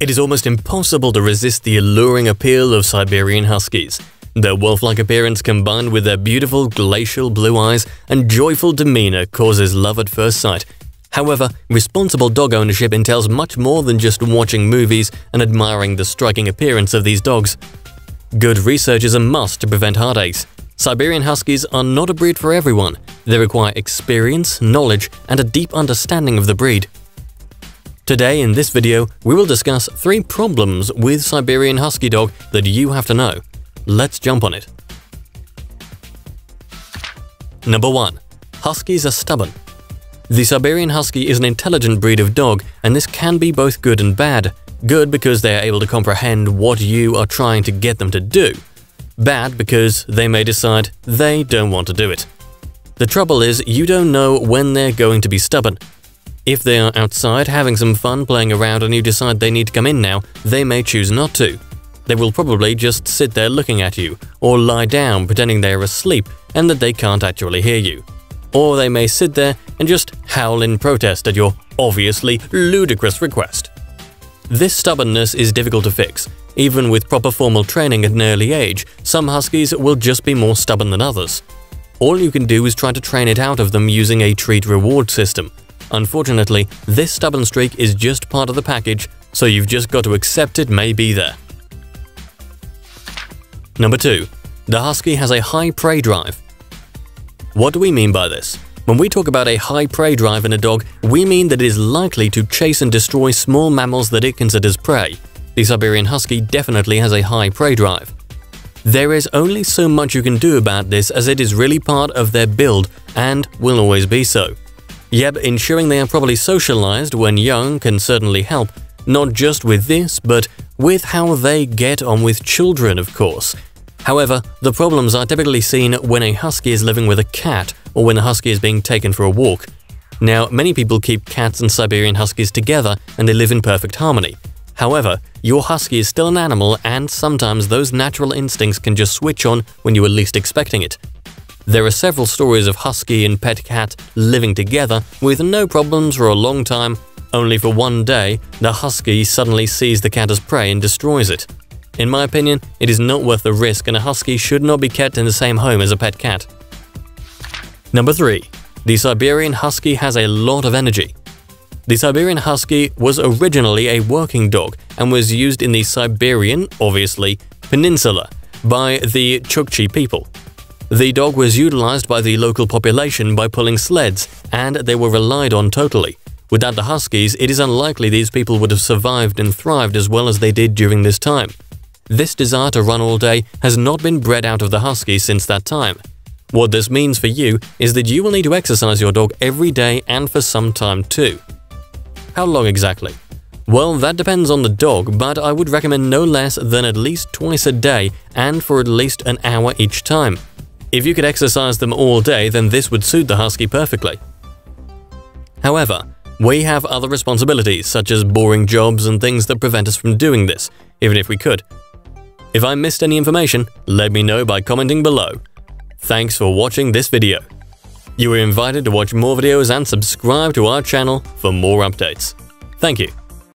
It is almost impossible to resist the alluring appeal of Siberian Huskies. Their wolf-like appearance combined with their beautiful glacial blue eyes and joyful demeanor causes love at first sight. However, responsible dog ownership entails much more than just watching movies and admiring the striking appearance of these dogs. Good research is a must to prevent heartaches. Siberian Huskies are not a breed for everyone. They require experience, knowledge, and a deep understanding of the breed. Today in this video, we will discuss 3 problems with Siberian Husky dog that you have to know. Let's jump on it. Number 1. Huskies are stubborn. The Siberian Husky is an intelligent breed of dog, and this can be both good and bad. Good because they are able to comprehend what you are trying to get them to do. Bad because they may decide they don't want to do it. The trouble is you don't know when they're going to be stubborn. If they are outside having some fun playing around and you decide they need to come in now, they may choose not to. They will probably just sit there looking at you, or lie down pretending they are asleep and that they can't actually hear you. Or they may sit there and just howl in protest at your obviously ludicrous request. This stubbornness is difficult to fix. Even with proper formal training at an early age, some huskies will just be more stubborn than others. All you can do is try to train it out of them using a treat-reward system. Unfortunately, this stubborn streak is just part of the package, so you've just got to accept it may be there. Number 2. The husky has a high prey drive. What do we mean by this? When we talk about a high prey drive in a dog, we mean that it is likely to chase and destroy small mammals that it considers prey. The Siberian Husky definitely has a high prey drive. There is only so much you can do about this as it is really part of their build and will always be so. Yep, ensuring they are properly socialized when young can certainly help, not just with this, but with how they get on with children, of course. However, the problems are typically seen when a husky is living with a cat or when a husky is being taken for a walk. Now, many people keep cats and Siberian Huskies together and they live in perfect harmony. However, your husky is still an animal and sometimes those natural instincts can just switch on when you are least expecting it. There are several stories of husky and pet cat living together with no problems for a long time, only for one day the husky suddenly sees the cat as prey and destroys it. In my opinion, it is not worth the risk and a husky should not be kept in the same home as a pet cat. Number 3. The Siberian Husky has a lot of energy. The Siberian Husky was originally a working dog and was used in the Siberian, obviously, peninsula by the Chukchi people. The dog was utilized by the local population by pulling sleds, and they were relied on totally. Without the Huskies, it is unlikely these people would have survived and thrived as well as they did during this time. This desire to run all day has not been bred out of the Husky since that time. What this means for you is that you will need to exercise your dog every day and for some time too. How long exactly? Well, that depends on the dog, but I would recommend no less than at least twice a day and for at least an hour each time. If you could exercise them all day, then this would suit the husky perfectly. However, we have other responsibilities, such as boring jobs and things that prevent us from doing this, even if we could. If I missed any information, let me know by commenting below. Thanks for watching this video. You are invited to watch more videos and subscribe to our channel for more updates. Thank you.